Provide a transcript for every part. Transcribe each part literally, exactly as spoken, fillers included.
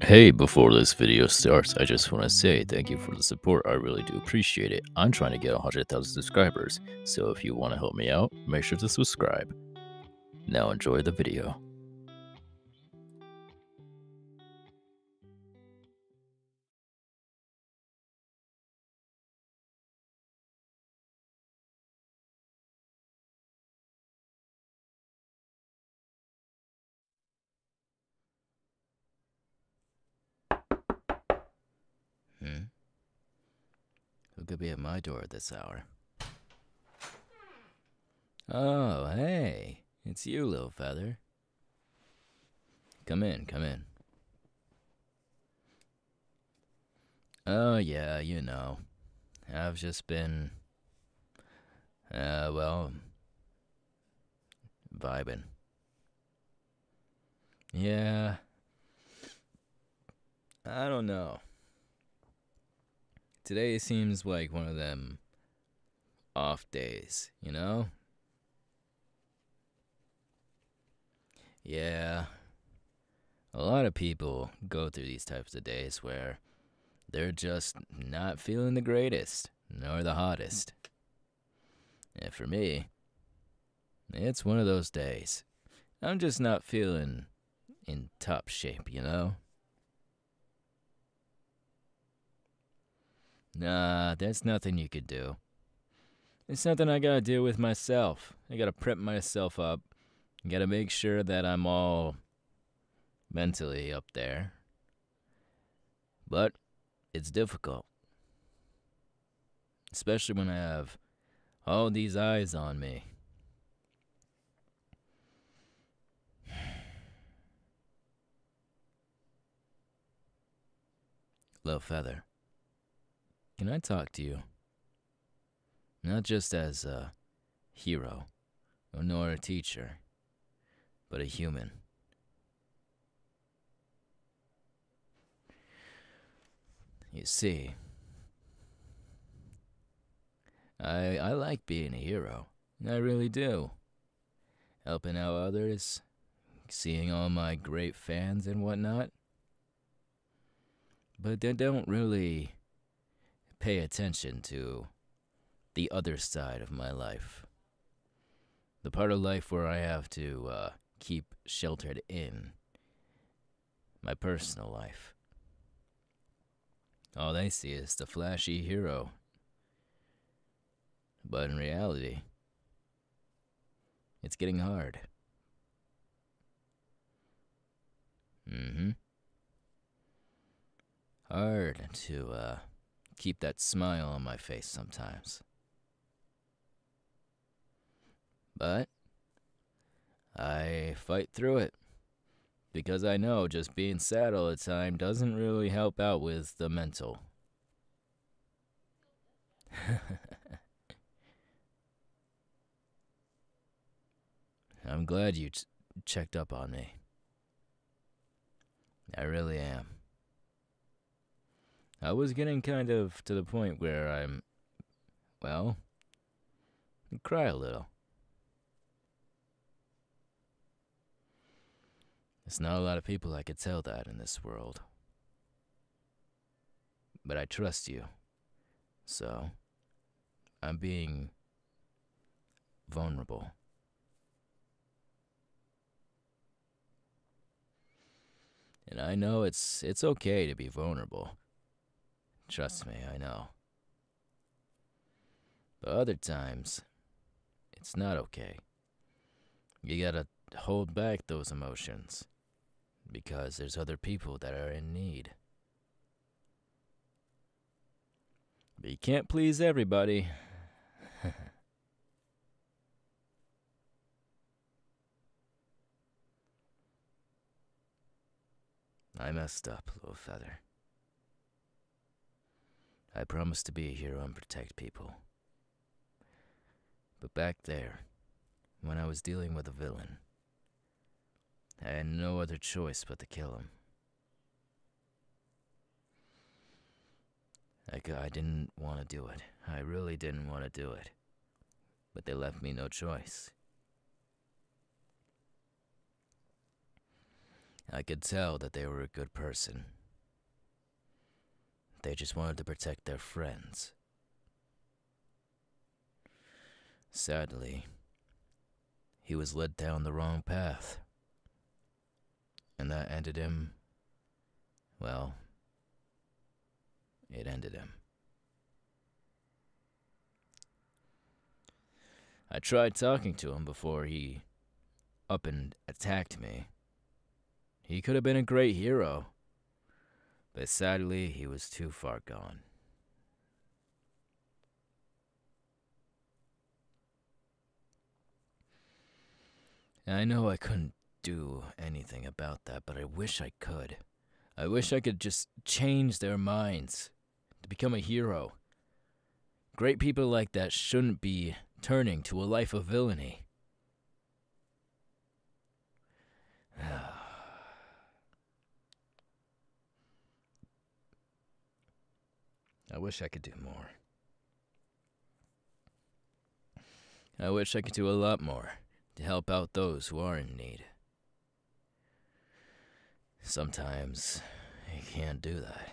Hey, before this video starts, I just want to say thank you for the support. I really do appreciate it. I'm trying to get one hundred thousand subscribers, so if you want to help me out, make sure to subscribe. Now enjoy the video. Hmm? Who could be at my door at this hour? Oh, hey. It's you, Lil' Feather. Come in, come in. Oh, yeah, you know. I've just been... Uh, well... vibing. Yeah... I don't know. Today seems like one of them off days, you know? Yeah, a lot of people go through these types of days where they're just not feeling the greatest, nor the hottest. And for me, it's one of those days. I'm just not feeling in top shape, you know? Nah, that's nothing you could do. It's something I gotta do with myself. I gotta prep myself up. I gotta make sure that I'm all mentally up there. But it's difficult. Especially when I have all these eyes on me. Lil' Feather. Can I talk to you? Not just as a hero, nor a teacher, but a human. You see, I, I like being a hero. I really do. Helping out others, seeing all my great fans and whatnot. But they don't really... pay attention to the other side of my life. The part of life where I have to uh, keep sheltered in. My personal life. All they see is the flashy hero. But in reality, it's getting hard. Mm-hmm. Hard to, uh... keep that smile on my face sometimes. But I fight through it because I know just being sad all the time doesn't really help out with the mental. I'm glad you ch- checked up on me. I really am. I was getting kind of to the point where I'm, well, I cry a little. There's not a lot of people I could tell that in this world. But I trust you. So, I'm being vulnerable. And I know it's it's okay to be vulnerable. Trust me, I know. But other times, it's not okay. You gotta hold back those emotions because there's other people that are in need. But you can't please everybody. I messed up, Lil' Feather. I promised to be a hero and protect people. But back there, when I was dealing with a villain, I had no other choice but to kill him. I, could, I didn't want to do it. I really didn't want to do it. But they left me no choice. I could tell that they were a good person. They just wanted to protect their friends. Sadly, he was led down the wrong path. And that ended him, well, it ended him. I tried talking to him before he up and attacked me. He could have been a great hero, but sadly he was too far gone. I know I couldn't do anything about that, but I wish I could. I wish I could just change their minds to become a hero. Great people like that shouldn't be turning to a life of villainy. I wish I could do more. I wish I could do a lot more to help out those who are in need. Sometimes you can't do that.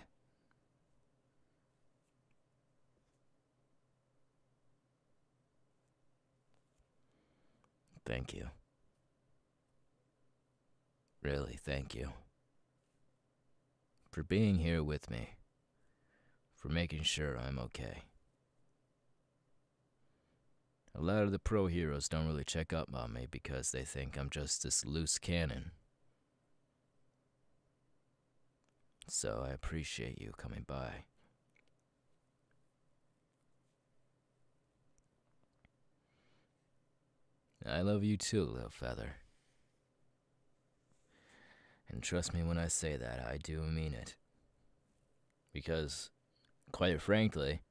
Thank you. Really, thank you. For being here with me. For making sure I'm okay. A lot of the pro heroes don't really check up on me because they think I'm just this loose cannon. So I appreciate you coming by. I love you too, Lil' Feather. And trust me when I say that, I do mean it. Because, quite frankly,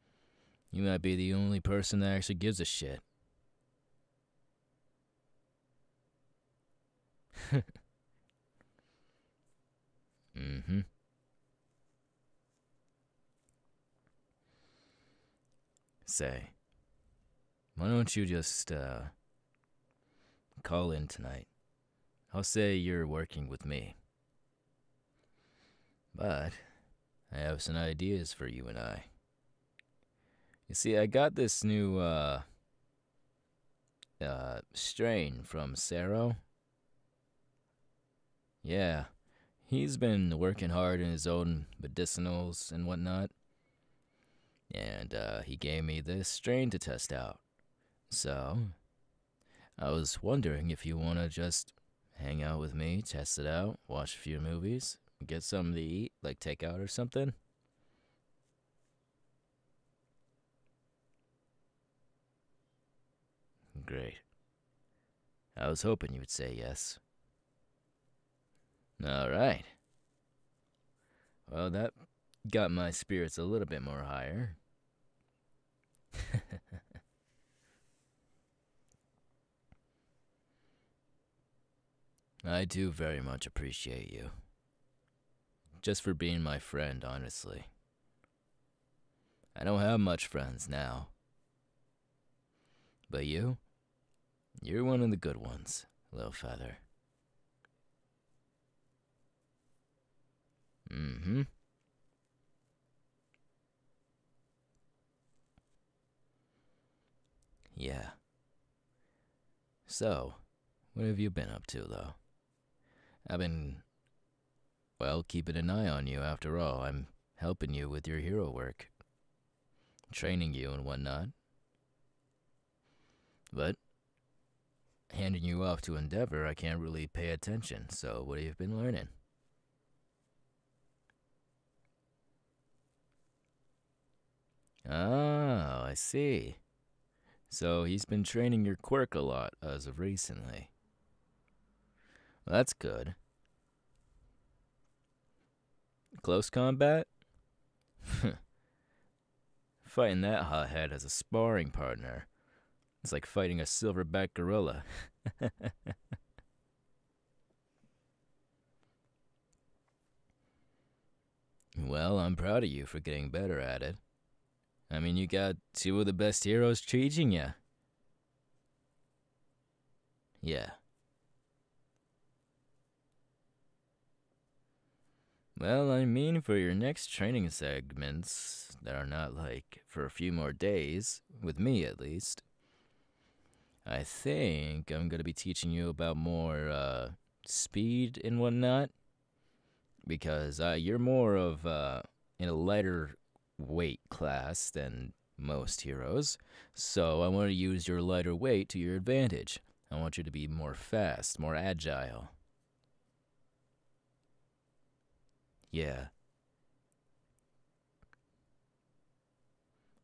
you might be the only person that actually gives a shit. Mm-hmm. Say, why don't you just, uh, call in tonight? I'll say you're working with me. But I have some ideas for you and I. You see, I got this new, uh, uh, strain from Sero. Yeah, he's been working hard in his own medicinals and whatnot. And, uh, he gave me this strain to test out. So, I was wondering if you want to just hang out with me, test it out, watch a few movies, get something to eat, like takeout or something. Great. I was hoping you would say yes. All right. Well, that got my spirits a little bit more higher. I do very much appreciate you. Just for being my friend, honestly. I don't have much friends now. But you? You're one of the good ones, Lil' Feather. Mm-hmm. Yeah. So, what have you been up to, though? I've been, well, keeping an eye on you, after all. I'm helping you with your hero work. Training you and whatnot. But, handing you off to Endeavor, I can't really pay attention, so what have you been learning? Oh, I see. So he's been training your quirk a lot as of recently. Well, that's good. Close combat? Fighting that hothead as a sparring partner. It's like fighting a silverback gorilla. Well, I'm proud of you for getting better at it. I mean, you got two of the best heroes teaching you. Yeah. Well, I mean, for your next training segments that are not like for a few more days, with me at least, I think I'm going to be teaching you about more uh, speed and whatnot, because uh, you're more of uh, in a lighter weight class than most heroes, so I want to use your lighter weight to your advantage. I want you to be more fast, more agile. Yeah.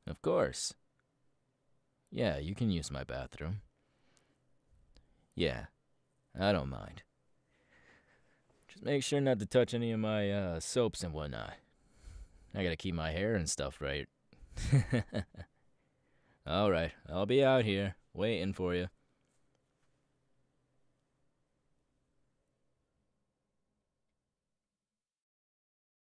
Of course. Yeah, you can use my bathroom. Yeah, I don't mind. Just make sure not to touch any of my uh, soaps and whatnot. I gotta keep my hair and stuff right. Alright, I'll be out here, waiting for you.